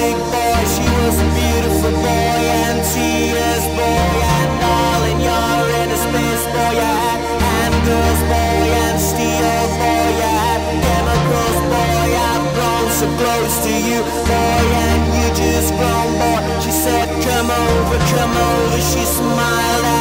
big boy, she was a beautiful boy, and tears boy, and all in your inner space boy, and girls boy, and steel boy, and chemicals boy, I've grown so close to you boy, and you just grown boy. She said come over, she smiled.